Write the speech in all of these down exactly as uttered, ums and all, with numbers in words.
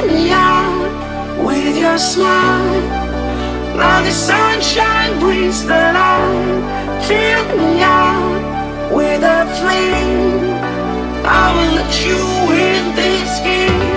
Light me up with your smile. Now the sunshine brings the light. Fill me up with a flame. I will let you in this game.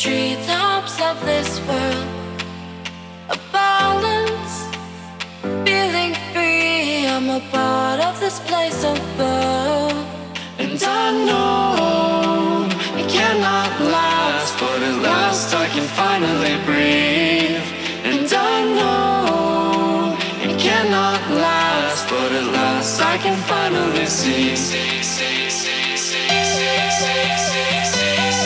Treetops of this world, a balance, feeling free. I'm a part of this place above, and I know it cannot last, but at last I can finally breathe. And I know it cannot last, but at last I can finally see. see, see, see, see, see, see, see, see, see.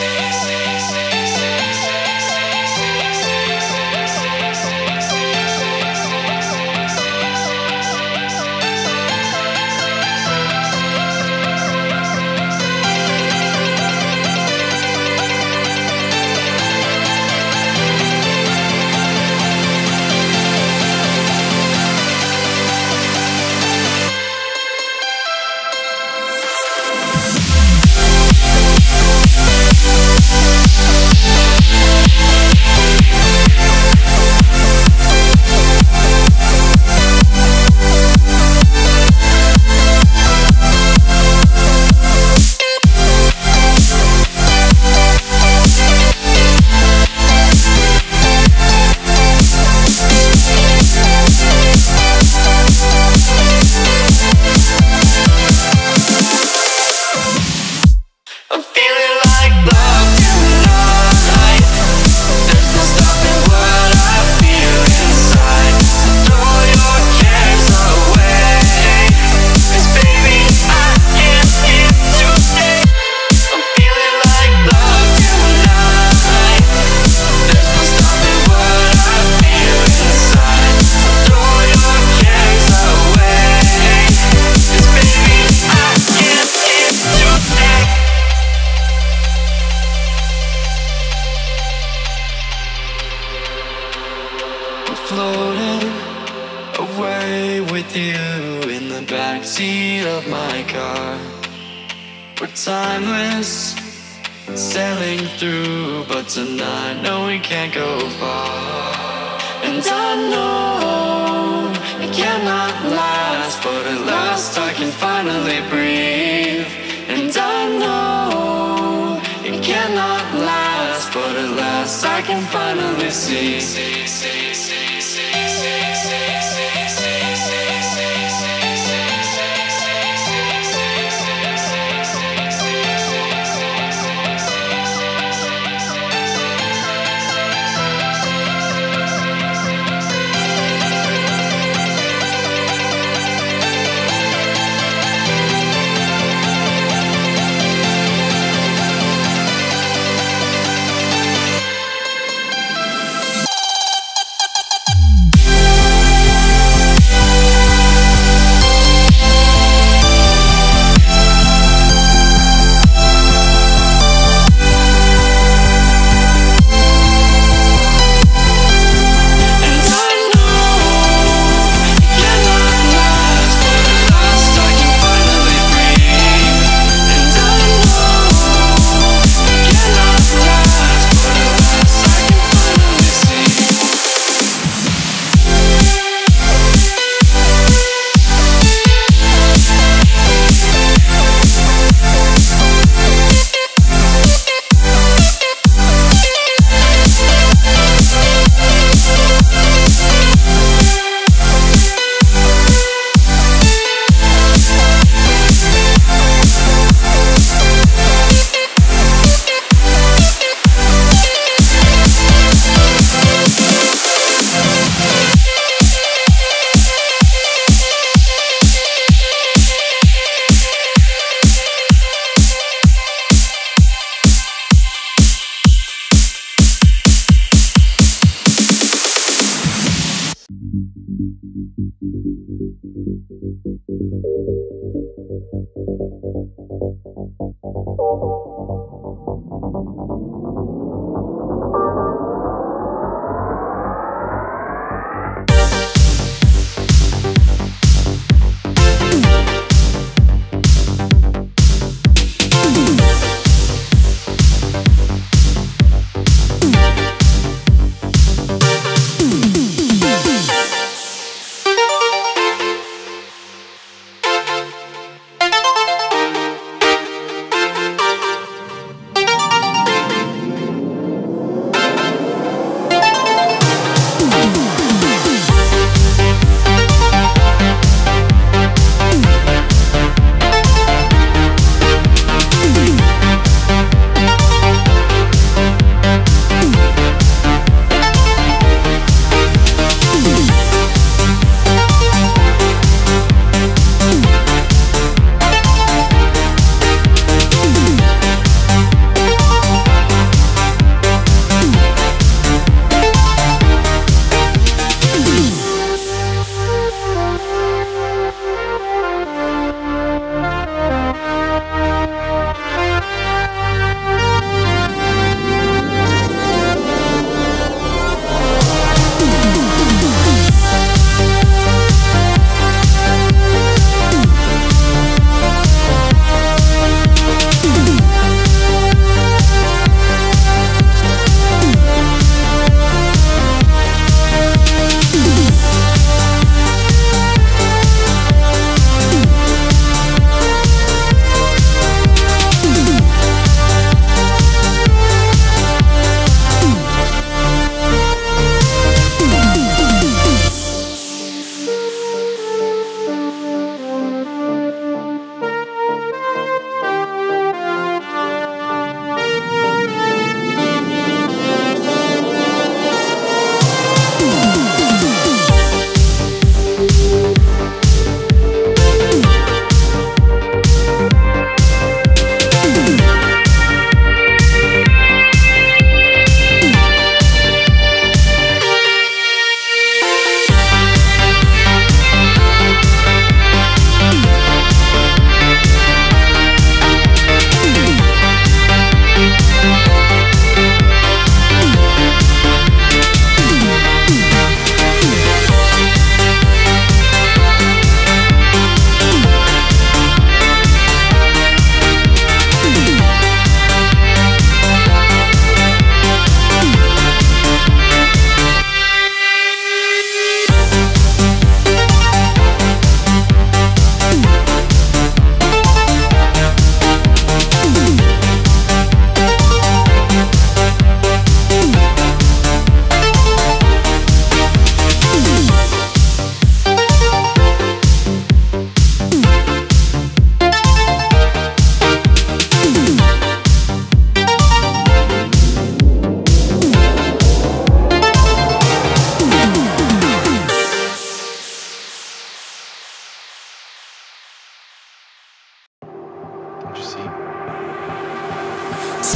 timeless, sailing through, but tonight, no, we can't go far. And I know it cannot last, but at last I can finally breathe. And I know it cannot last, but at last I can finally see.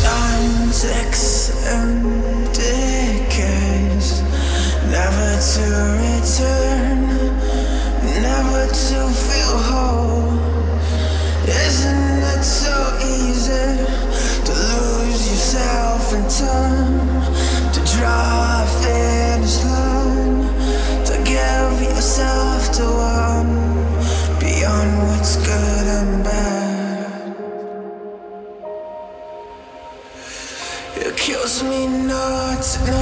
Time's exit decays, never to return, never to feel whole. Isn't it so easy to lose yourself in time, to draw a finish line, to give yourself to one beyond what's good and bad? It kills me not to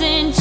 listen